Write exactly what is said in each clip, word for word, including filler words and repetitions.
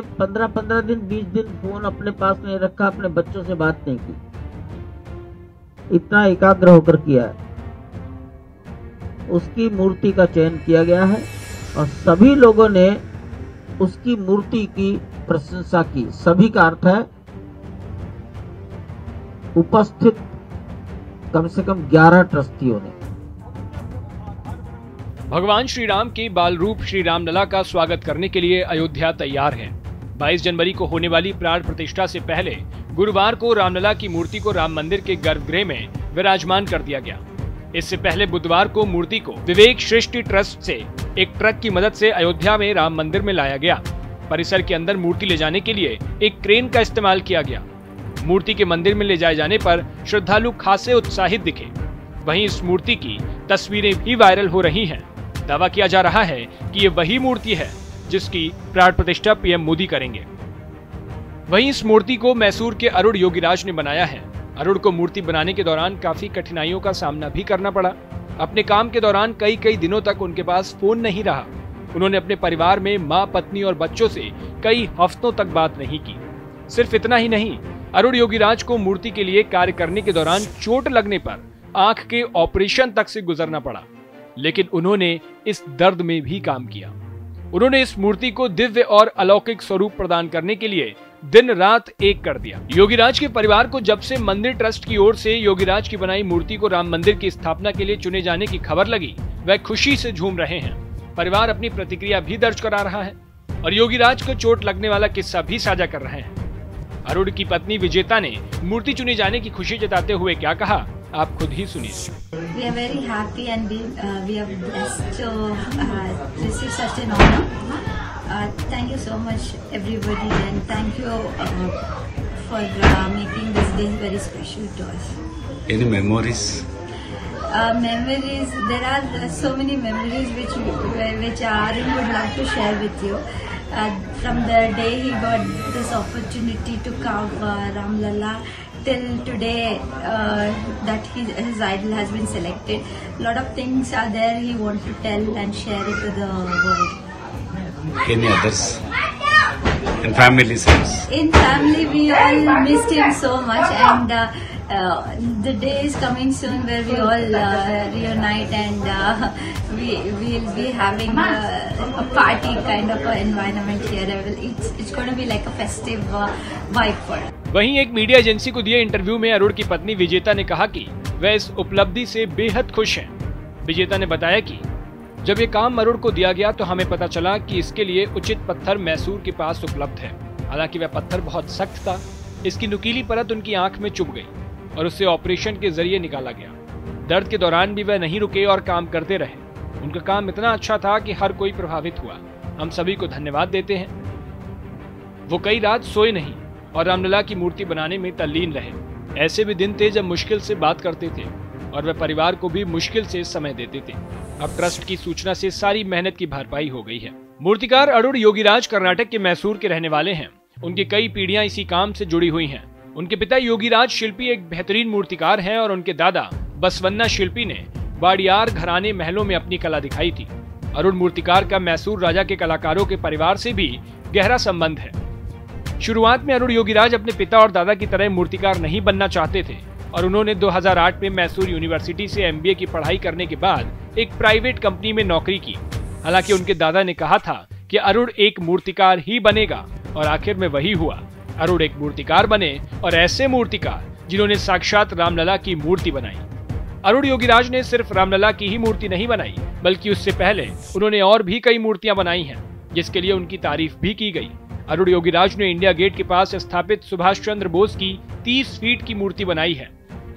पंद्रह पंद्रह दिन बीस दिन फोन अपने पास नहीं रखा, अपने बच्चों से बात नहीं की, इतना एकाग्र होकर किया है। उसकी मूर्ति का चयन किया गया है और सभी लोगों ने उसकी मूर्ति की प्रशंसा की। सभी का अर्थ है उपस्थित कम से कम ग्यारह ट्रस्टियों ने। भगवान श्री राम के बाल रूप श्री रामलला का स्वागत करने के लिए अयोध्या तैयार है। बाईस जनवरी को होने वाली प्राण प्रतिष्ठा से पहले गुरुवार को रामलला की मूर्ति को राम मंदिर के गर्भगृह में विराजमान कर दिया गया। इससे पहले बुधवार को मूर्ति को विवेक सृष्टि ट्रस्ट से एक ट्रक की मदद से अयोध्या में राम मंदिर में लाया गया। परिसर के अंदर मूर्ति ले जाने के लिए एक क्रेन का इस्तेमाल किया गया। मूर्ति के मंदिर में ले जाए जाने पर श्रद्धालु खासे उत्साहित दिखे। वहीं इस मूर्ति की तस्वीरें भी वायरल हो रही हैं। दावा किया जा रहा है कि ये वही मूर्ति है जिसकी प्राण प्रतिष्ठा पीएम मोदी करेंगे। वहीं इस मूर्ति को मैसूर के अरुण योगीराज ने बनाया है। अरुण को मूर्ति बनाने के दौरान काफी कठिनाइयों का सामना भी करना पड़ा। अपने काम के दौरान कई कई दिनों तक उनके पास फोन नहीं रहा। उन्होंने अपने परिवार में माँ, पत्नी और बच्चों से कई हफ्तों तक बात नहीं की। सिर्फ इतना ही नहीं, अरुण योगीराज को मूर्ति के लिए कार्य करने के दौरान चोट लगने पर आंख के ऑपरेशन तक से गुजरना पड़ा, लेकिन उन्होंने इस दर्द में भी काम किया। उन्होंने इस मूर्ति को दिव्य और अलौकिक स्वरूप प्रदान करने के लिए दिन रात एक कर दिया। योगीराज के परिवार को जब से मंदिर ट्रस्ट की ओर से योगीराज की बनाई मूर्ति को राम मंदिर की स्थापना के लिए चुने जाने की खबर लगी, वह खुशी से झूम रहे हैं। परिवार अपनी प्रतिक्रिया भी दर्ज करा रहा है और योगीराज को चोट लगने वाला किस्सा भी साझा कर रहे हैं। अरुण की पत्नी विजेता ने मूर्ति चुने जाने की खुशी जताते हुए क्या कहा, आप खुद ही सुनिए। We are very happy and we uh, we are blessed to uh, receive such an honor. Uh, thank you so much, everybody, and thank you uh, for uh, making this day very special to us. Any memories? Uh, memories. There are uh, so many memories which which Arun would love to share with you. Uh, from the day he got this opportunity to carve uh, Ramalala till today uh, that his, his idol has been selected, a lot of things are there he wants to tell and share it to the world. Any others? In family sense? In family, we all missed him so much, and uh, uh, the day is coming soon where we all uh, reunite and uh, we will be having Uh, a party kind of a environment here. It's it's going to be like a festive vibe for us. वहीं एक media agency को दिए interview में अरुण की पत्नी विजेता ने कहा कि वह इस उपलब्धि से बेहद खुश हैं। विजेता ने बताया कि जब ये काम अरुण को दिया गया तो हमें पता चला कि इसके लिए उचित पत्थर मैसूर के पास उपलब्ध है। हालांकि वह पत्थर बहुत सख्त था, इसकी नुकीली परत उनकी आँख में चुभ गई और उसे ऑपरेशन के जरिए निकाला गया। दर्द के दौरान भी वह नहीं रुके और काम करते रहे। उनका काम इतना अच्छा था कि हर कोई प्रभावित हुआ। हम सभी को धन्यवाद देते हैं। वो कई रात सोए नहीं और रामलला की मूर्ति बनाने में तल्लीन रहे। ऐसे भी दिन थे जब मुश्किल से बात करते थे और वह परिवार को भी मुश्किल से समय देते थे। अब ट्रस्ट की सूचना से सारी मेहनत की भरपाई हो गई है। मूर्तिकार अरुण योगीराज कर्नाटक के मैसूर के रहने वाले हैं। उनकी कई पीढ़ियां इसी काम से जुड़ी हुई हैं। उनके पिता योगीराज शिल्पी एक बेहतरीन मूर्तिकार हैं और उनके दादा बसवन्ना शिल्पी ने बाड़ियार घराने महलों में अपनी कला दिखाई थी। अरुण मूर्तिकार का मैसूर राजा के कलाकारों के परिवार से भी गहरा संबंध है। शुरुआत में अरुण योगीराज अपने पिता और दादा की तरह मूर्तिकार नहीं बनना चाहते थे और उन्होंने दो हज़ार आठ में मैसूर यूनिवर्सिटी से एमबीए की पढ़ाई करने के बाद एक प्राइवेट कंपनी में नौकरी की। हालांकि उनके दादा ने कहा था कि अरुण एक मूर्तिकार ही बनेगा और आखिर में वही हुआ। अरुण एक मूर्तिकार बने और ऐसे मूर्तिकार जिन्होंने साक्षात रामलला की मूर्ति बनाई। अरुण योगीराज ने सिर्फ रामलला की ही मूर्ति नहीं बनाई, बल्कि उससे पहले उन्होंने और भी कई मूर्तियां बनाई हैं, जिसके लिए उनकी तारीफ भी की गई। अरुण योगीराज ने इंडिया गेट के पास स्थापित सुभाष चंद्र बोस की तीस फीट की मूर्ति बनाई है।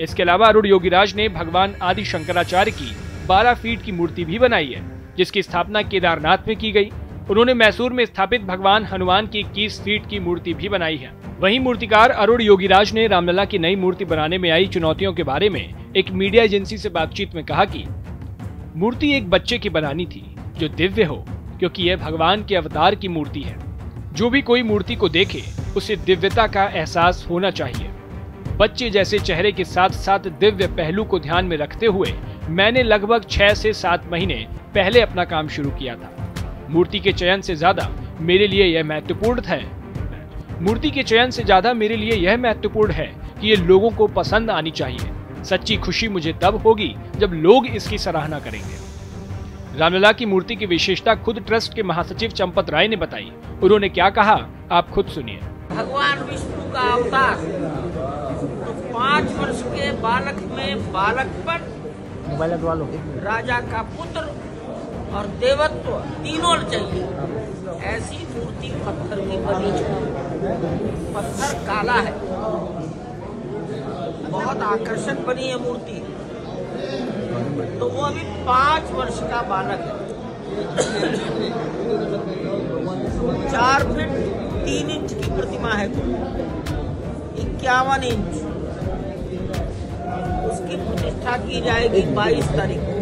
इसके अलावा अरुण योगीराज ने भगवान आदि शंकराचार्य की बारह फीट की मूर्ति भी बनाई है, जिसकी स्थापना केदारनाथ में की गई। उन्होंने मैसूर में स्थापित भगवान हनुमान की इक्कीस फीट की मूर्ति भी बनाई है। वहीं मूर्तिकार अरुण योगीराज ने रामलला की नई मूर्ति बनाने में आई चुनौतियों के बारे में एक मीडिया एजेंसी से बातचीत में कहा कि मूर्ति एक बच्चे की बनानी थी जो दिव्य हो, क्योंकि यह भगवान के अवतार की मूर्ति है। जो भी कोई मूर्ति को देखे उसे दिव्यता का एहसास होना चाहिए। बच्चे जैसे चेहरे के साथ साथ दिव्य पहलू को ध्यान में रखते हुए मैंने लगभग छह से सात महीने पहले अपना काम शुरू किया था। मूर्ति के चयन से ज्यादा मेरे लिए यह महत्वपूर्ण है। मूर्ति के चयन से ज्यादा मेरे लिए यह महत्वपूर्ण है कि ये लोगों को पसंद आनी चाहिए। सच्ची खुशी मुझे तब होगी जब लोग इसकी सराहना करेंगे। रामलला की मूर्ति की विशेषता खुद ट्रस्ट के महासचिव चंपत राय ने बताई। उन्होंने क्या कहा, आप खुद सुनिए। भगवान विष्णु का अवतार तो पाँच वर्ष के बालक में बालकपन, राजा का पुत्र और देवत्व तीनों चाहिए। ऐसी मूर्ति पत्थर की बनी है, पत्थर काला है, बहुत आकर्षक बनी है मूर्ति। तो वो अभी पाँच वर्ष का बालक है। चार फीट तीन इंच की प्रतिमा है, इक्यावन इंच। उसकी प्रतिष्ठा की जाएगी बाईस तारीख को।